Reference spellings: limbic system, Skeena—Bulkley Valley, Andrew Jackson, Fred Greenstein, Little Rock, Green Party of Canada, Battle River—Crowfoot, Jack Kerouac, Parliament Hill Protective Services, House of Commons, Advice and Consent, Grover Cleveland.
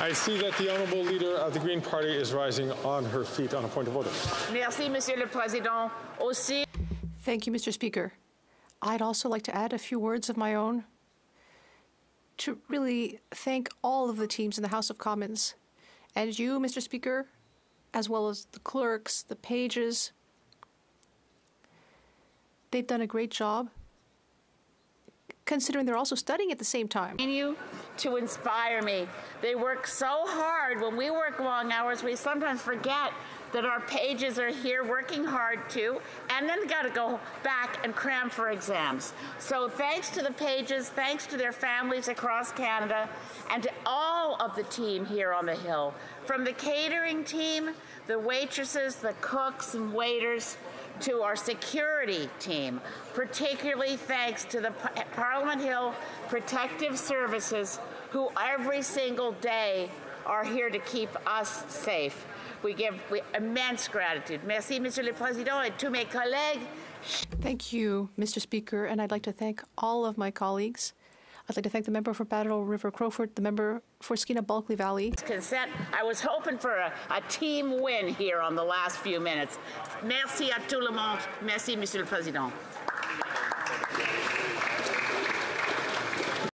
I see that the honourable leader of the Green Party is rising on her feet on a point of order. Merci, Monsieur le Président. Aussi. Thank you, Mr. Speaker. I'd also like to add a few words of my own to really thank all of the teams in the House of Commons, and you, Mr. Speaker, as well as the clerks, the pages. They've done a great job, considering they're also studying at the same time. Continue to inspire me. They work so hard. When we work long hours, we sometimes forget that our pages are here working hard too, and then got to go back and cram for exams. So thanks to the pages, thanks to their families across Canada, and to all of the team here on the Hill, from the catering team, the waitresses, the cooks and waiters, to our security team, particularly thanks to the Parliament Hill Protective Services, who every single day are here to keep us safe. We give immense gratitude. Merci, Monsieur le Président, et tous mes collègues. Thank you, Mr. Speaker, and I'd like to thank all of my colleagues. I'd like to thank the member for Battle River—Crowfoot, the member for Skeena—Bulkley Valley. Consent. I was hoping for a team win here on the last few minutes. Merci à tout le monde. Merci, Monsieur le Président.